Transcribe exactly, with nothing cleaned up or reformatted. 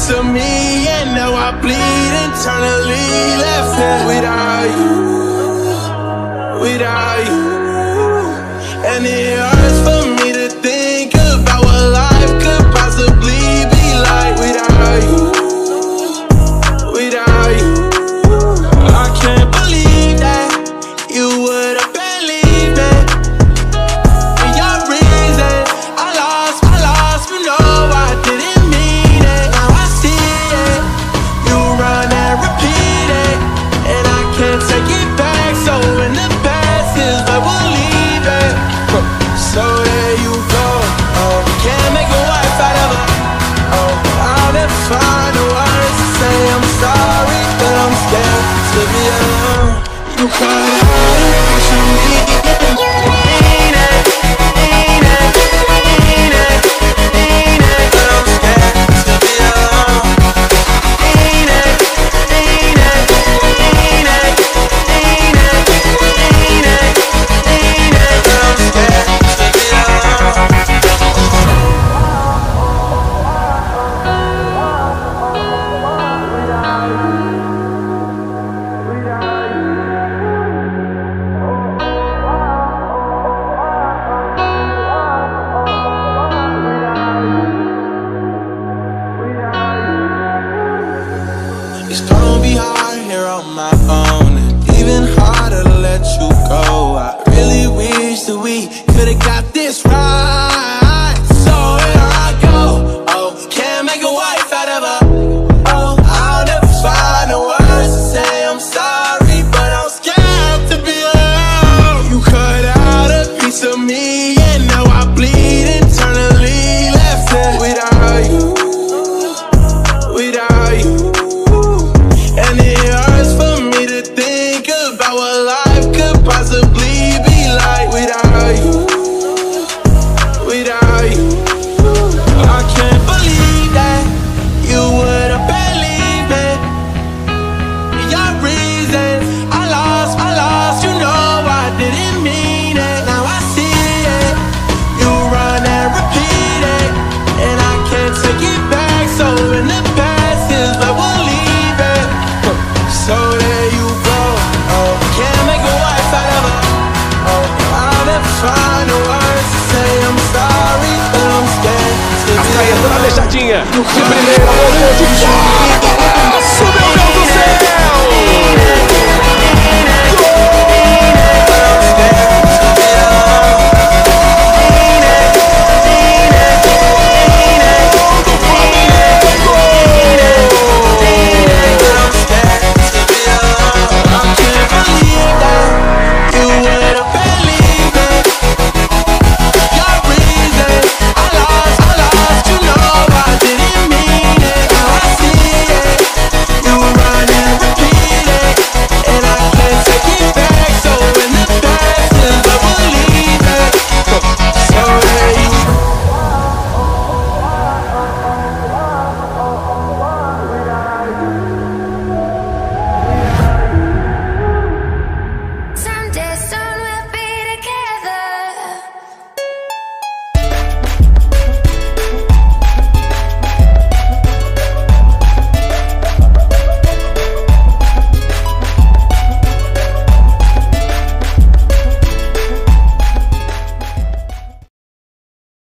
piece of me, and now I bleed internally. Left without you, without you. And it hurts for me to think about what life could possibly be like without you, without you. I can't believe that you would have believed that. For your reason, I lost, I lost, but no, I didn't mean it. Now I see it, you run and repeat it, and I can't take it back. So in the past is I will leave it. So there you go. Oh, can't make a wife out of her. Oh, I'll never find a word to say I'm sorry, but I'm scared to be alone. You cry. It's gonna be hard here on my own, and even harder to let you go. I really wish that we could've got this right. So here I go. Oh, can't make a wife out of her. Oh, I'll never find the words to say I'm sorry, but I'm scared to be alone. You cut out a piece of me, and now I bleed internally. Left it without you, without you. De primeira